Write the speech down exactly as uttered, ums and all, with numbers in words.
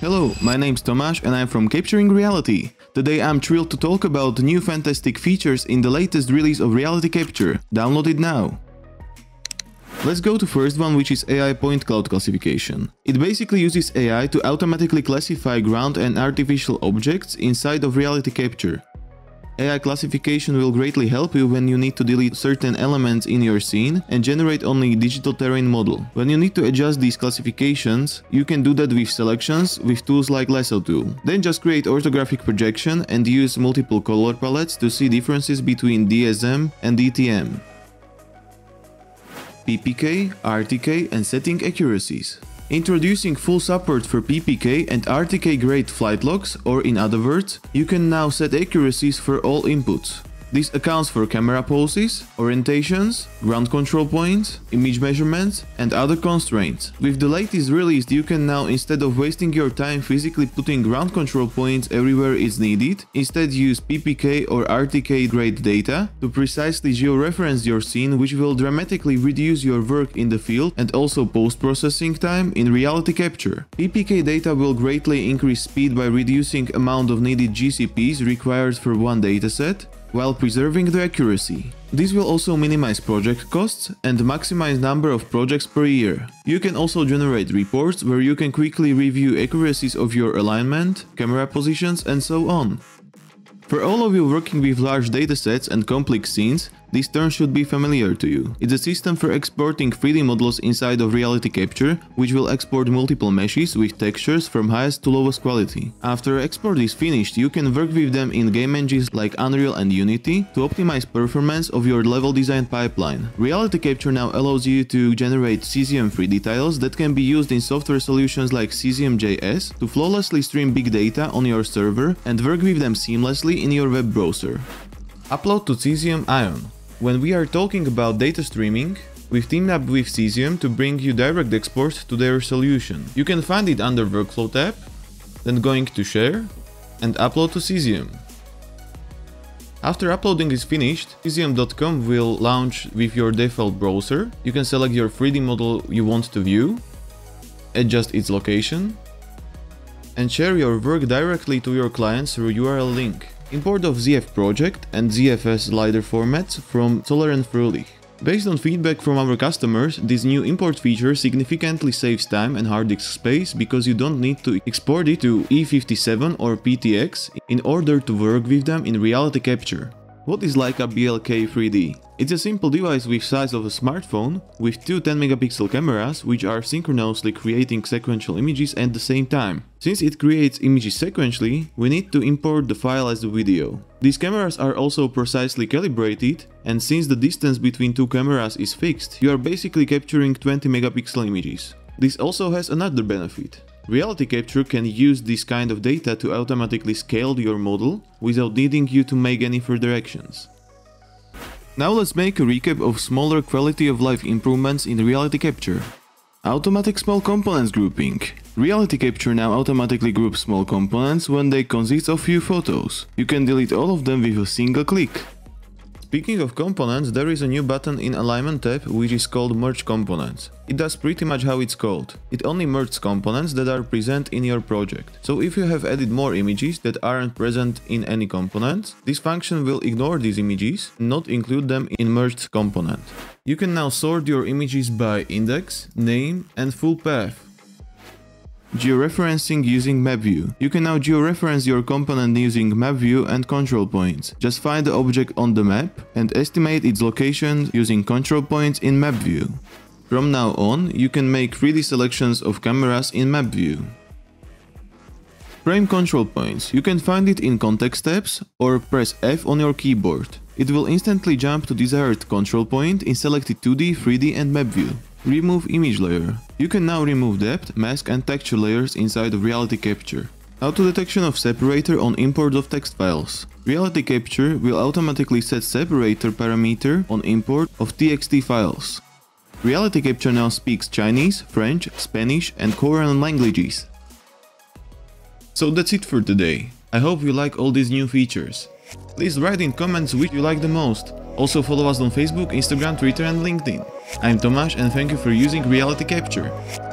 Hello, my name's Tomáš and I'm from Capturing Reality. Today I'm thrilled to talk about new fantastic features in the latest release of RealityCapture. Download it now! Let's go to first one, which is A I point cloud classification. It basically uses A I to automatically classify ground and artificial objects inside of RealityCapture. A I classification will greatly help you when you need to delete certain elements in your scene and generate only a digital terrain model. When you need to adjust these classifications, you can do that with selections with tools like Lasso tool. Then just create orthographic projection and use multiple color palettes to see differences between D S M and D T M. P P K, R T K and setting accuracies. Introducing full support for P P K and R T K grade flight logs, or in other words, you can now set accuracies for all inputs. This accounts for camera poses, orientations, ground control points, image measurements and other constraints. With the latest release, you can now, instead of wasting your time physically putting ground control points everywhere it's needed, instead use P P K or R T K grade data to precisely georeference your scene, which will dramatically reduce your work in the field and also post-processing time in RealityCapture. P P K data will greatly increase speed by reducing amount of needed G C Ps required for one dataset, while preserving the accuracy. This will also minimize project costs and maximize number of projects per year. You can also generate reports where you can quickly review accuracies of your alignment, camera positions and so on. For all of you working with large datasets and complex scenes, this term should be familiar to you. It's a system for exporting three D models inside of RealityCapture, which will export multiple meshes with textures from highest to lowest quality. After export is finished, you can work with them in game engines like Unreal and Unity to optimize performance of your level design pipeline. RealityCapture now allows you to generate Cesium three D tiles that can be used in software solutions like Cesium J S to flawlessly stream big data on your server and work with them seamlessly in your web browser. Upload to Cesium Ion. When we are talking about data streaming, we've teamed up with Cesium to bring you direct exports to their solution. You can find it under Workflow tab, then going to Share and Upload to Cesium. After uploading is finished, Cesium dot com will launch with your default browser. You can select your three D model you want to view, adjust its location, and share your work directly to your clients through U R L link. Import of Z F project and Z F S slider formats from Solar and Fröhlich. Based on feedback from our customers, this new import feature significantly saves time and hard disk space because you don't need to export it to E fifty-seven or P T X in order to work with them in RealityCapture. What is Leica B L K three D? It's a simple device with size of a smartphone with two ten megapixel cameras, which are synchronously creating sequential images at the same time. Since it creates images sequentially, we need to import the file as a video. These cameras are also precisely calibrated, and since the distance between two cameras is fixed, you are basically capturing twenty megapixel images. This also has another benefit. RealityCapture can use this kind of data to automatically scale your model without needing you to make any further actions. Now let's make a recap of smaller quality of life improvements in RealityCapture. Automatic small components grouping. RealityCapture now automatically groups small components when they consist of few photos. You can delete all of them with a single click. Speaking of components, there is a new button in Alignment tab which is called Merge Components. It does pretty much how it's called. It only merges components that are present in your project. So if you have added more images that aren't present in any components, this function will ignore these images and not include them in merged component. You can now sort your images by index, name and full path. Georeferencing using map view. You can now georeference your component using map view and control points. Just find the object on the map and estimate its location using control points in map view. From now on, you can make three D selections of cameras in map view. Frame control points. You can find it in context tabs or press F on your keyboard. It will instantly jump to desired control point in selected two D, three D and map view. Remove image layer. You can now remove depth, mask and texture layers inside of RealityCapture. Auto detection of separator on import of text files. RealityCapture will automatically set separator parameter on import of T X T files. RealityCapture now speaks Chinese, French, Spanish and Korean languages. So that's it for today. I hope you like all these new features. Please write in comments which you like the most. Also follow us on Facebook, Instagram, Twitter and LinkedIn. I'm Tomáš and thank you for using RealityCapture.